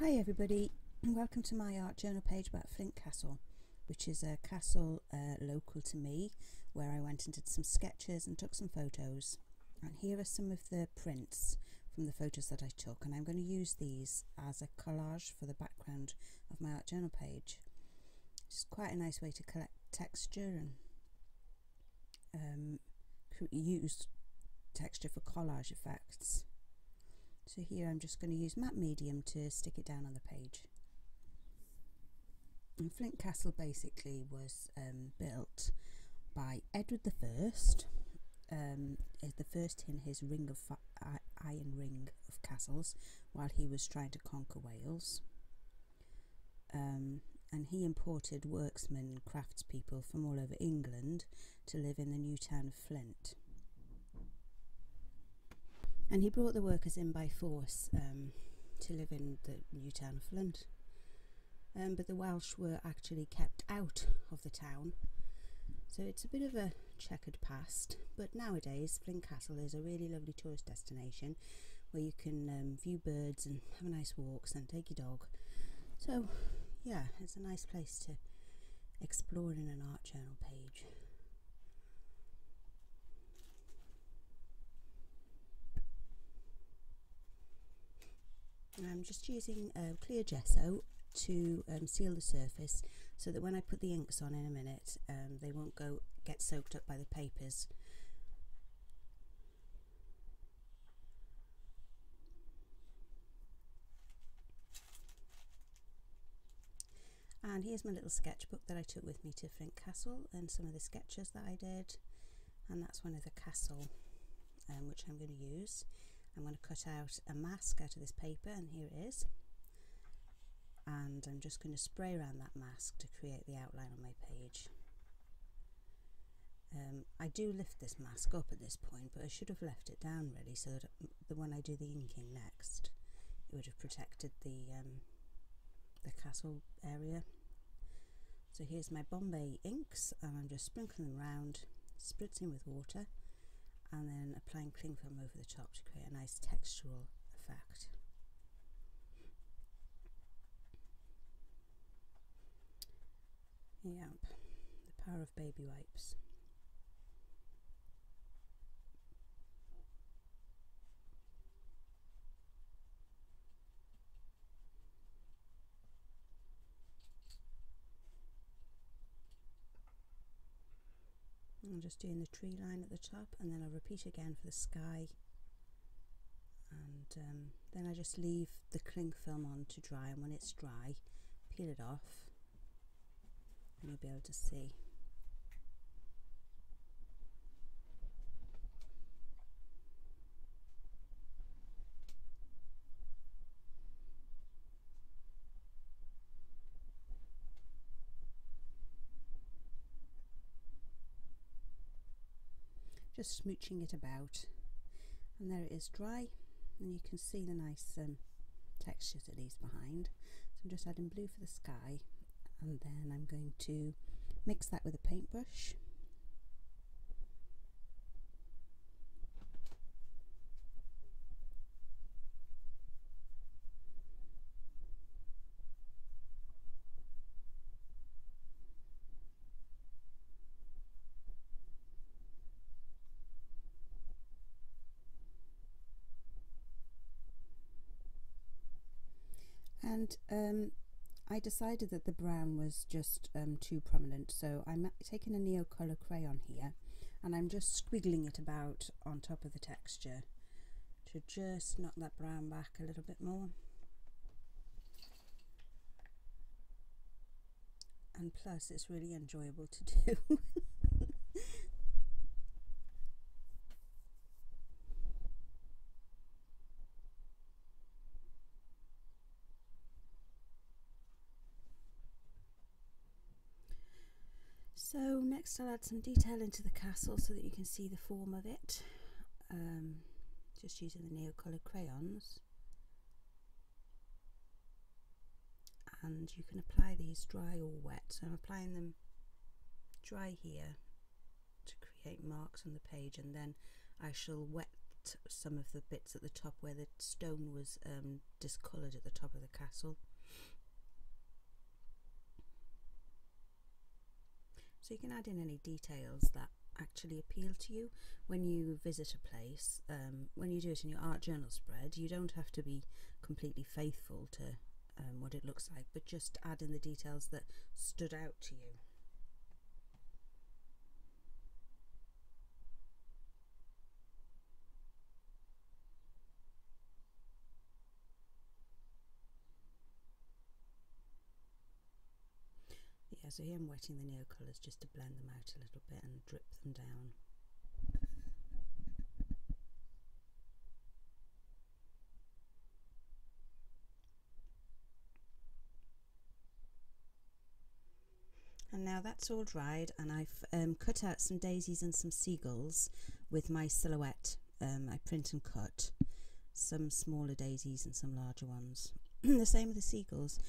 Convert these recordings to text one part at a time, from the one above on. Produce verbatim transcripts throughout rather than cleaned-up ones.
Hi everybody, and welcome to my art journal page about Flint Castle, which is a castle uh, local to me, where I went and did some sketches and took some photos. And here are some of the prints from the photos that I took, and I'm going to use these as a collage for the background of my art journal page. It's quite a nice way to collect texture and um, use texture for collage effects. So here I'm just going to use matte medium to stick it down on the page. And Flint Castle basically was um, built by Edward the First, um, the first in his ring of iron ring of castles, while he was trying to conquer Wales. Um, and he imported worksmen, craftspeople from all over England to live in the new town of Flint. And he brought the workers in by force um, to live in the new town of Flint. Um, but the Welsh were actually kept out of the town. So it's a bit of a checkered past. But nowadays, Flint Castle is a really lovely tourist destination where you can um, view birds and have a nice walk and take your dog. So, yeah, it's a nice place to explore in an art journal page. I'm just using uh, clear gesso to um, seal the surface so that when I put the inks on in a minute um, they won't go get soaked up by the papers. And here's my little sketchbook that I took with me to Flint Castle and some of the sketches that I did, and that's one of the castle um, which I'm going to use. I'm going to cut out a mask out of this paper, and here it is, and I'm just going to spray around that mask to create the outline on my page. Um, I do lift this mask up at this point, but I should have left it down really so that the when I do the inking next it would have protected the, um, the castle area. So here's my Bombay inks, and I'm just sprinkling them around, spritzing with water, and then applying cling film over the top to create a nice textural effect. Yep, the power of baby wipes. I'm just doing the tree line at the top, and then I'll repeat again for the sky, and um, then I just leave the cling film on to dry, and when it's dry peel it off and you'll be able to see. Just smooching it about, and there it is dry, and you can see the nice um, textures it leaves behind. So I'm just adding blue for the sky, and then I'm going to mix that with a paintbrush. And um, I decided that the brown was just um, too prominent, so I'm taking a Neo Colour crayon here, and I'm just squiggling it about on top of the texture to just knock that brown back a little bit more. And plus it's really enjoyable to do. So next I'll add some detail into the castle so that you can see the form of it, um, just using the Neo Colour crayons, and you can apply these dry or wet. So I'm applying them dry here to create marks on the page, and then I shall wet at some of the bits at the top where the stone was um, discoloured at the top of the castle. So you can add in any details that actually appeal to you when you visit a place. Um, when you do it in your art journal spread, you don't have to be completely faithful to um, what it looks like, but just add in the details that stood out to you. So here I'm wetting the Neo colours just to blend them out a little bit and drip them down. And now that's all dried, and I've um, cut out some daisies and some seagulls with my silhouette. Um, I print and cut some smaller daisies and some larger ones. The same with the seagulls.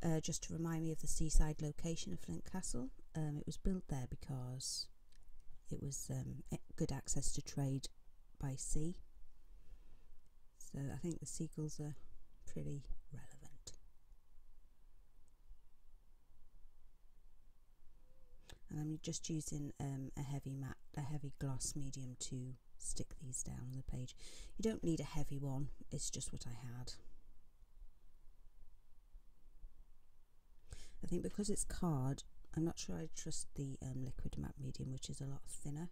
Uh, just to remind me of the seaside location of Flint Castle. Um, it was built there because it was um, good access to trade by sea. So I think the seagulls are pretty relevant. And I'm just using um, a heavy matte, a heavy gloss medium to stick these down on the page. You don't need a heavy one, it's just what I had. I think because it's card, I'm not sure I trust the um, liquid matte medium, which is a lot thinner.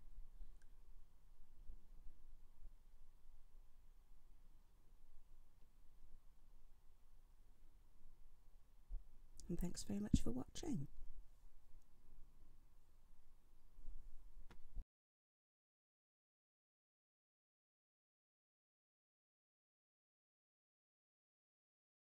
And thanks very much for watching.